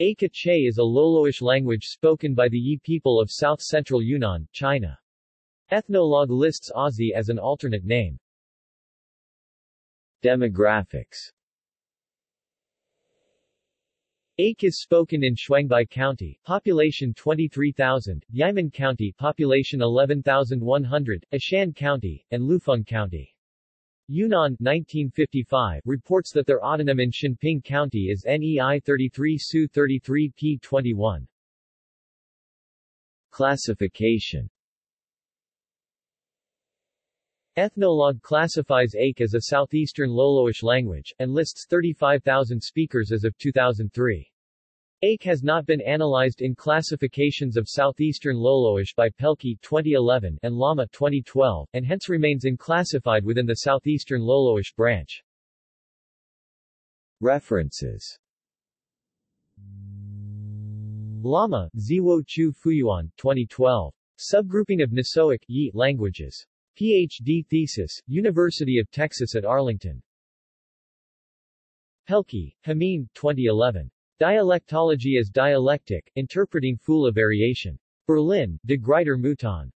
Ache Yi is a Loloish language spoken by the Yi people of south-central Yunnan, China. Ethnologue lists Azhe as an alternate name. Demographics. Ache is spoken in Shuangbai County, population 23,000, Yimen County, population 11,100, Ashan County, and Lufeng County. Yunnan, 1955, reports that their autonym in Xinping County is NEI 33 Su 33 P 21. Classification. Ethnologue classifies Ache as a southeastern Loloish language, and lists 35,000 speakers as of 2003. Ache has not been analyzed in classifications of southeastern Loloish by Pelkey 2011 and Lama 2012, and hence remains unclassified within the southeastern Loloish branch. References. Lama, Zwo Chu Fuyuan, 2012. Subgrouping of Nisoic Yi languages. Ph.D. thesis, University of Texas at Arlington. Pelkey, Hameen, 2011. Dialectology as Dialectic, Interpreting Fula Variation. Berlin, De Gruyter Mouton.